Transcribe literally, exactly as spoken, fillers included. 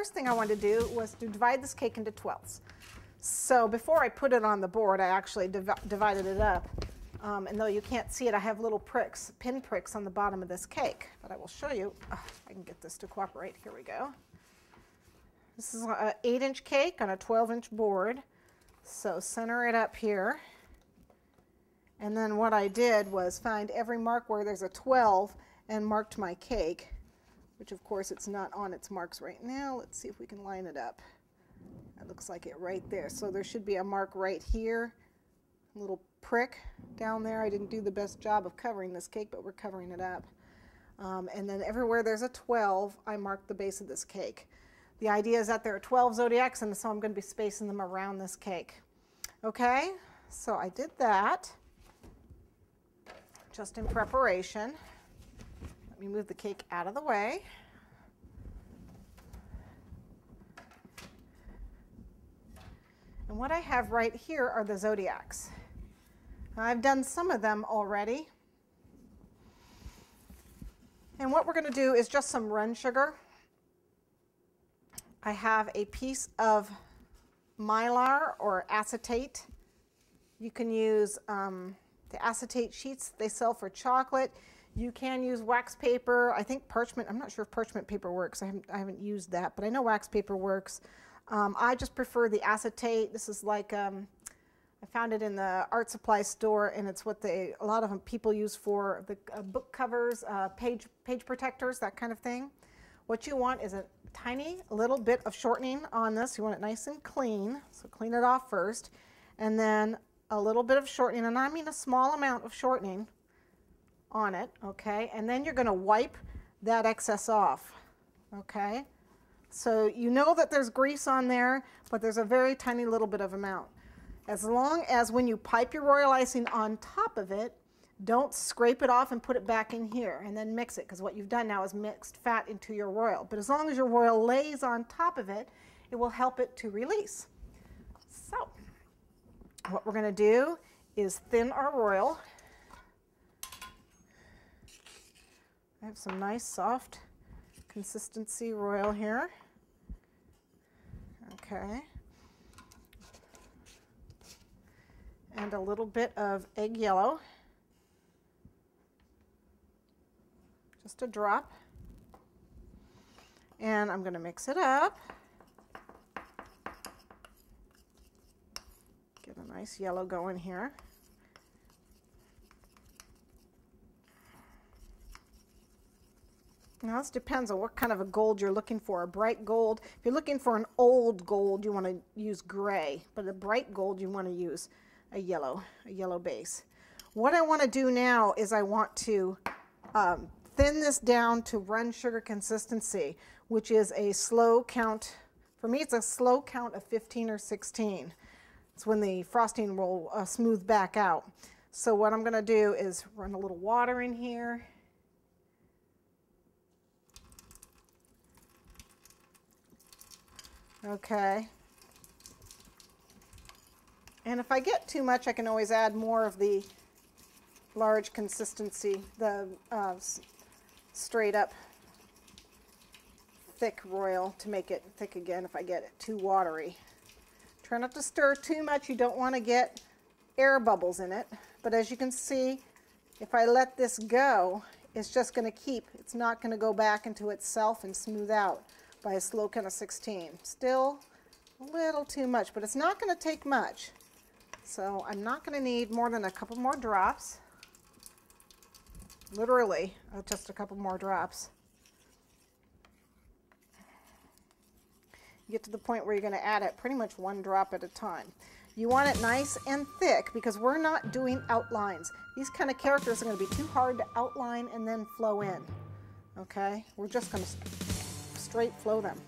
first thing I wanted to do was to divide this cake into twelfths. So before I put it on the board, I actually div divided it up. Um, and though you can't see it, I have little pricks, pin pricks on the bottom of this cake. But I will show you. Oh, I can get this to cooperate. Here we go. This is an eight inch cake on a twelve inch board. So center it up here. And then what I did was find every mark where there's a twelve and marked my cake, which of course it's not on its marks right now. Let's see if we can line it up. That looks like it right there. So there should be a mark right here, a little prick down there. I didn't do the best job of covering this cake, but we're covering it up. Um, and then everywhere there's a twelve, I marked the base of this cake. The idea is that there are twelve zodiacs, and so I'm going to be spacing them around this cake. Okay, so I did that just in preparation. Let me move the cake out of the way. And what I have right here are the zodiacs. I've done some of them already. And what we're going to do is just some run sugar. I have a piece of Mylar or acetate. You can use um, the acetate sheets they sell for chocolate. You can use wax paper. I think parchment, I'm not sure if parchment paper works. I haven't, I haven't used that, but I know wax paper works. Um, I just prefer the acetate. This is like, um, I found it in the art supply store, and it's what they, a lot of them people use for the uh, book covers, uh, page, page protectors, that kind of thing. What you want is a tiny little bit of shortening on this. You want it nice and clean, so clean it off first, and then a little bit of shortening, and I mean a small amount of shortening on it, okay? And then you're going to wipe that excess off, okay? So you know that there's grease on there, but there's a very tiny little bit of amount. As long as when you pipe your royal icing on top of it, don't scrape it off and put it back in here and then mix it, because what you've done now is mixed fat into your royal. But as long as your royal lays on top of it, it will help it to release. So what we're going to do is thin our royal. I have some nice soft consistency royal here. Okay. And a little bit of egg yellow. Just a drop. And I'm going to mix it up. Get a nice yellow going here. Now this depends on what kind of a gold you're looking for. A bright gold, if you're looking for an old gold, you want to use gray, but a bright gold you want to use a yellow, a yellow base. What I want to do now is I want to um, thin this down to run sugar consistency, which is a slow count. For me, it's a slow count of fifteen or sixteen. It's when the frosting will uh, smooth back out. So what I'm going to do is run a little water in here. Okay. And if I get too much, I can always add more of the large consistency, the uh, straight up thick royal to make it thick again if I get it too watery. Try not to stir too much. You don't want to get air bubbles in it. But as you can see, if I let this go, it's just going to keep. It's not going to go back into itself and smooth out by a slow count of sixteen. Still a little too much, but it's not going to take much. So I'm not going to need more than a couple more drops. Literally, oh, just a couple more drops. You get to the point where you're going to add it pretty much one drop at a time. You want it nice and thick because we're not doing outlines. These kind of characters are going to be too hard to outline and then flow in. Okay? We're just going to straight flow them.